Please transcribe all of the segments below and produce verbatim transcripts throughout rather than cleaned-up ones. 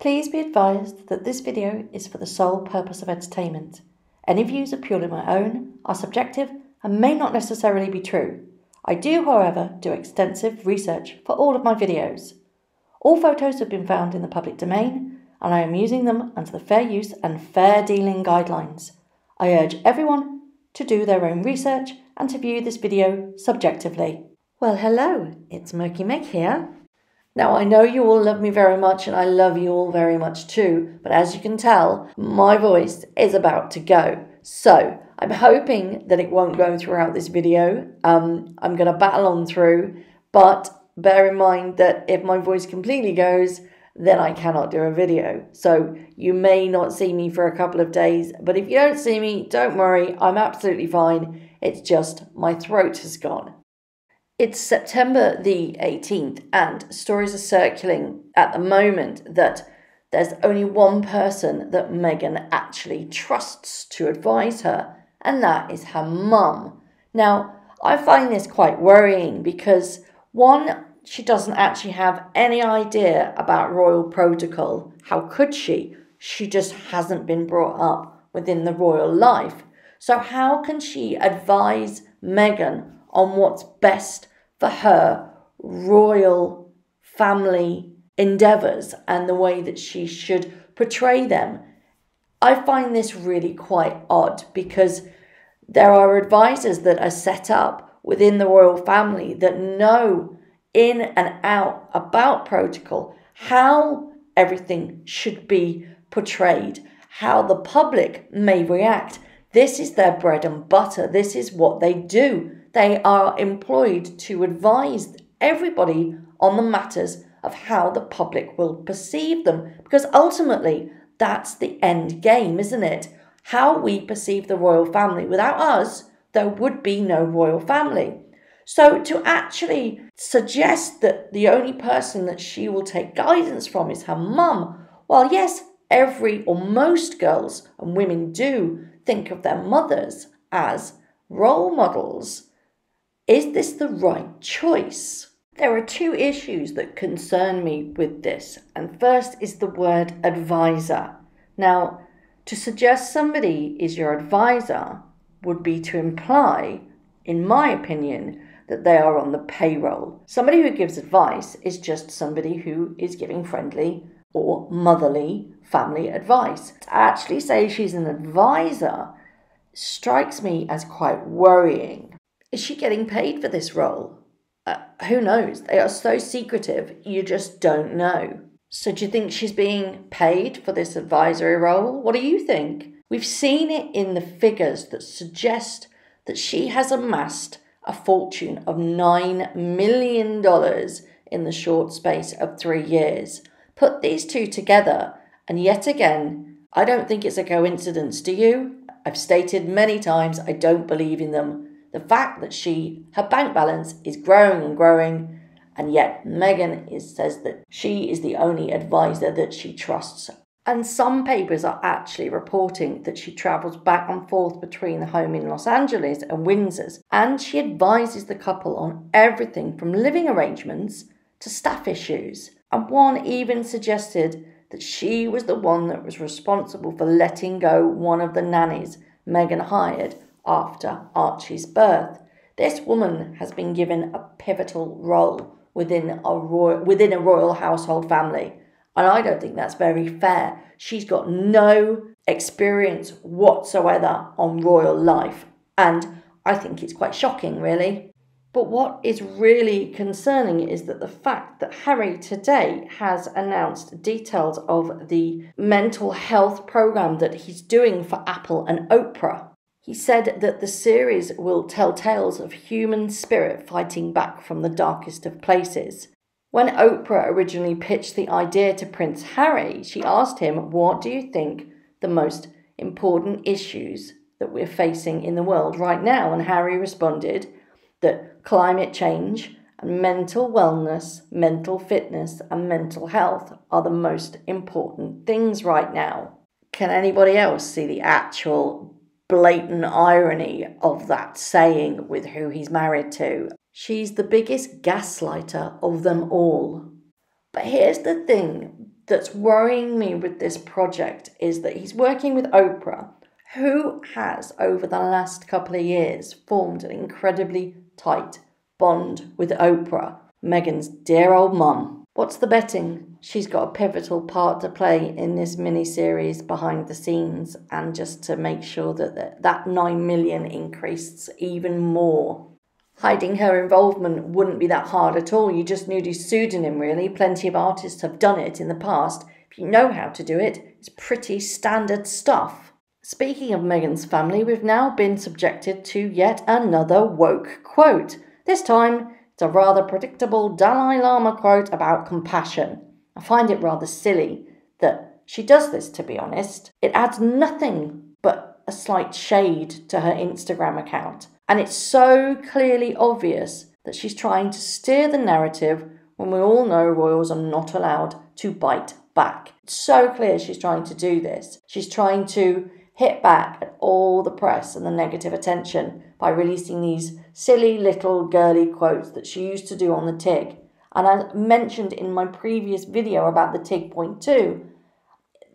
Please be advised that this video is for the sole purpose of entertainment. Any views are purely my own, are subjective, and may not necessarily be true. I do, however, do extensive research for all of my videos. All photos have been found in the public domain, and I am using them under the fair use and fair dealing guidelines. I urge everyone to do their own research and to view this video subjectively. Well, hello, it's Murky Meg here. Now, I know you all love me very much, and I love you all very much too, but as you can tell, my voice is about to go. So, I'm hoping that it won't go throughout this video. Um, I'm going to battle on through, but bear in mind that if my voice completely goes, then I cannot do a video. So you may not see me for a couple of days, but if you don't see me, don't worry, I'm absolutely fine. It's just my throat has gone. It's September the eighteenth, and stories are circulating at the moment that there's only one person that Meghan actually trusts to advise her, and that is her mum. Now, I find this quite worrying because, one, she doesn't actually have any idea about royal protocol. How could she? She just hasn't been brought up within the royal life. So how can she advise Meghan on what's best for her royal family endeavours and the way that she should portray them? I find this really quite odd because there are advisors that are set up within the royal family that know in and out about protocol, how everything should be portrayed, how the public may react. This is their bread and butter. This is what they do. They are employed to advise everybody on the matters of how the public will perceive them, because ultimately that's the end game, isn't it? How we perceive the royal family. Without us, there would be no royal family. So to actually suggest that the only person that she will take guidance from is her mum, well, yes, every or most girls and women do think of their mothers as role models. Is this the right choice? There are two issues that concern me with this, and first is the word advisor. Now, to suggest somebody is your advisor would be to imply, in my opinion, that they are on the payroll. Somebody who gives advice is just somebody who is giving friendly or motherly family advice. To actually say she's an advisor strikes me as quite worrying. Is she getting paid for this role? Uh, who knows? They are so secretive, you just don't know. So do you think she's being paid for this advisory role? What do you think? We've seen it in the figures that suggest that she has amassed a fortune of nine million dollars in the short space of three years. Put these two together, and yet again, I don't think it's a coincidence, do you? I've stated many times I don't believe in them. The fact that she, her bank balance is growing and growing, and yet Meghan is, says that she is the only advisor that she trusts. And some papers are actually reporting that she travels back and forth between the home in Los Angeles and Windsor's, and she advises the couple on everything from living arrangements to staff issues. And one even suggested that she was the one that was responsible for letting go one of the nannies Meghan hired after Archie's birth. This woman has been given a pivotal role within a royal, within a royal household family. And I don't think that's very fair. She's got no experience whatsoever on royal life. And I think it's quite shocking, really. But what is really concerning is that the fact that Harry today has announced details of the mental health programme that he's doing for Apple and Oprah. He said that the series will tell tales of human spirit fighting back from the darkest of places. When Oprah originally pitched the idea to Prince Harry, she asked him, "What do you think the most important issues that we're facing in the world right now?" And Harry responded that climate change and mental wellness, mental fitness and mental health are the most important things right now. Can anybody else see the actual blatant irony of that saying with who he's married to? She's the biggest gaslighter of them all. But here's the thing that's worrying me with this project is that he's working with Oprah, who has, over the last couple of years, formed an incredibly tight bond with Oprah, Meghan's dear old mum. What's the betting? She's got a pivotal part to play in this mini-series behind the scenes, and just to make sure that the, that nine million increases even more. Hiding her involvement wouldn't be that hard at all. You just need a pseudonym, really. Plenty of artists have done it in the past. If you know how to do it, it's pretty standard stuff. Speaking of Meghan's family, we've now been subjected to yet another woke quote. This time, it's a rather predictable Dalai Lama quote about compassion. I find it rather silly that she does this, to be honest. It adds nothing but a slight shade to her Instagram account. And it's so clearly obvious that she's trying to steer the narrative when we all know royals are not allowed to bite back. It's so clear she's trying to do this. She's trying to hit back at all the press and the negative attention by releasing these silly little girly quotes that she used to do on the TIG. And I mentioned in my previous video about the TIG point two,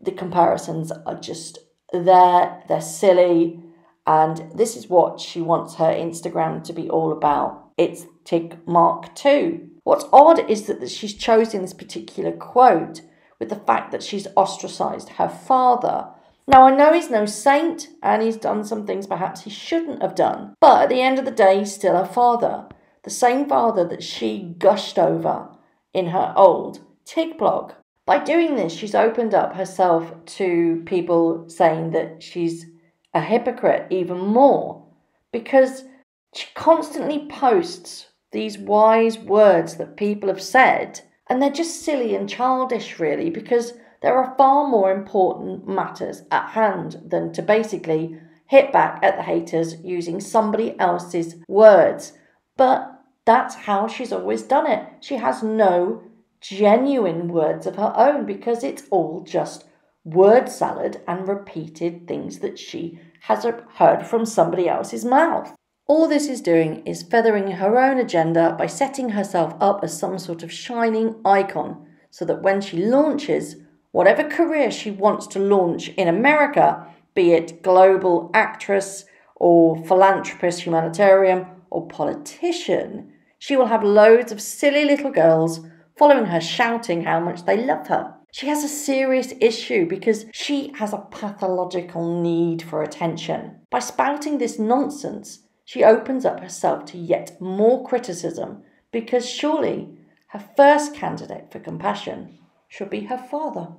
the comparisons are just there, they're silly, and this is what she wants her Instagram to be all about. It's TIG Mark two. What's odd is that she's chosen this particular quote with the fact that she's ostracised her father. Now, I know he's no saint, and he's done some things perhaps he shouldn't have done. But at the end of the day, he's still her father. The same father that she gushed over in her old TIG blog. By doing this, she's opened up herself to people saying that she's a hypocrite even more. Because she constantly posts these wise words that people have said. And they're just silly and childish, really, because there are far more important matters at hand than to basically hit back at the haters using somebody else's words. But that's how she's always done it. She has no genuine words of her own because it's all just word salad and repeated things that she has heard from somebody else's mouth. All this is doing is feathering her own agenda by setting herself up as some sort of shining icon so that when she launches whatever career she wants to launch in America, be it global actress or philanthropist, humanitarian or politician, she will have loads of silly little girls following her shouting how much they love her. She has a serious issue because she has a pathological need for attention. By spouting this nonsense, she opens up herself to yet more criticism because surely her first candidate for compassion should be her father.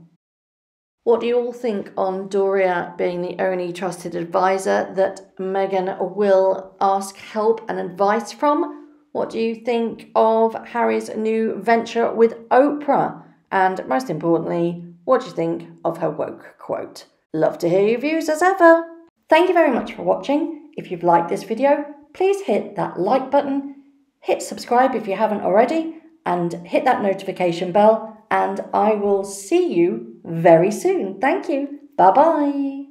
What do you all think on Doria being the only trusted advisor that Meghan will ask help and advice from? What do you think of Harry's new venture with Oprah? And most importantly, what do you think of her woke quote? Love to hear your views as ever. Thank you very much for watching. If you've liked this video, please hit that like button, hit subscribe if you haven't already, and hit that notification bell. And I will see you very soon. Thank you. Bye-bye.